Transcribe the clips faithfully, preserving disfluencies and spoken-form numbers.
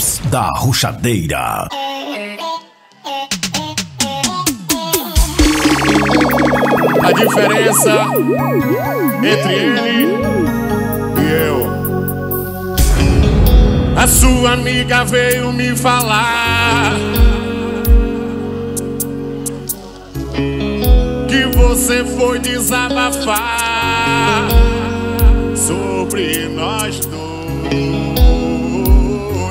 tops da Arrochadeira. A diferença entre ele e eu. A sua amiga veio me falar que você foi desabafar sobre nós dois.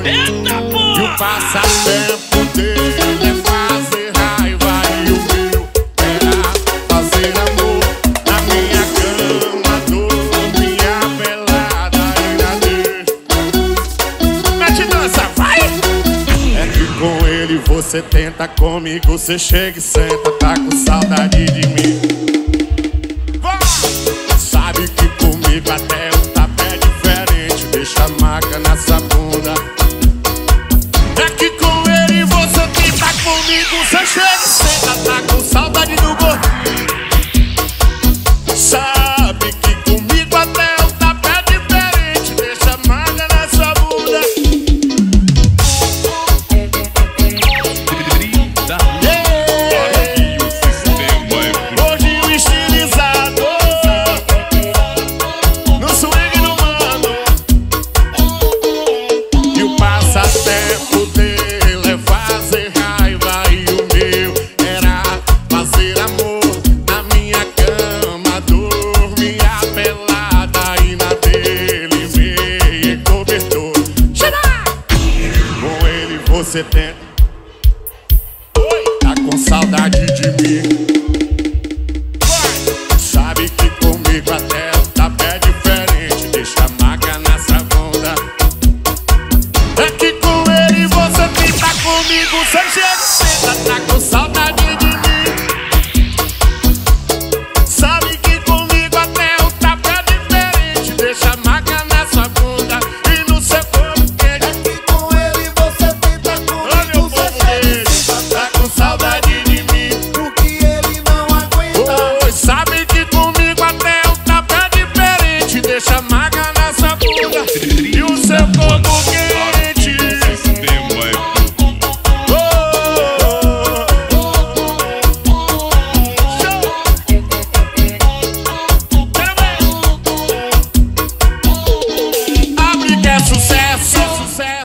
Eita, porra! E o passatempo dele é fazer raiva e o meu era fazer amor na minha cama, toda minha pelada e na dele. Mete dança, vai! É que com ele você tenta, comigo você chega e senta, tá com saudade de mim. Sabe que comigo até o tapé de deixa a marca nessa bunda. É que com ele você tenta, comigo você chega e senta, tá com saudade do gordinho. Sabe que comigo até o tapé diferente deixa a marca nessa bunda. Yeah. Hoje o estilizado não sou eu. Passatempo dele é fazer raiva e o meu era fazer amor na minha cama, dormia pelada e na dele me cobertor. Com ele você tenta, tá com saudade de mim. Sabe que comigo até o tapé diferente deixa a marca nessa bunda. É que com ele você tenta, comigo você chega e senta, tá com saudade.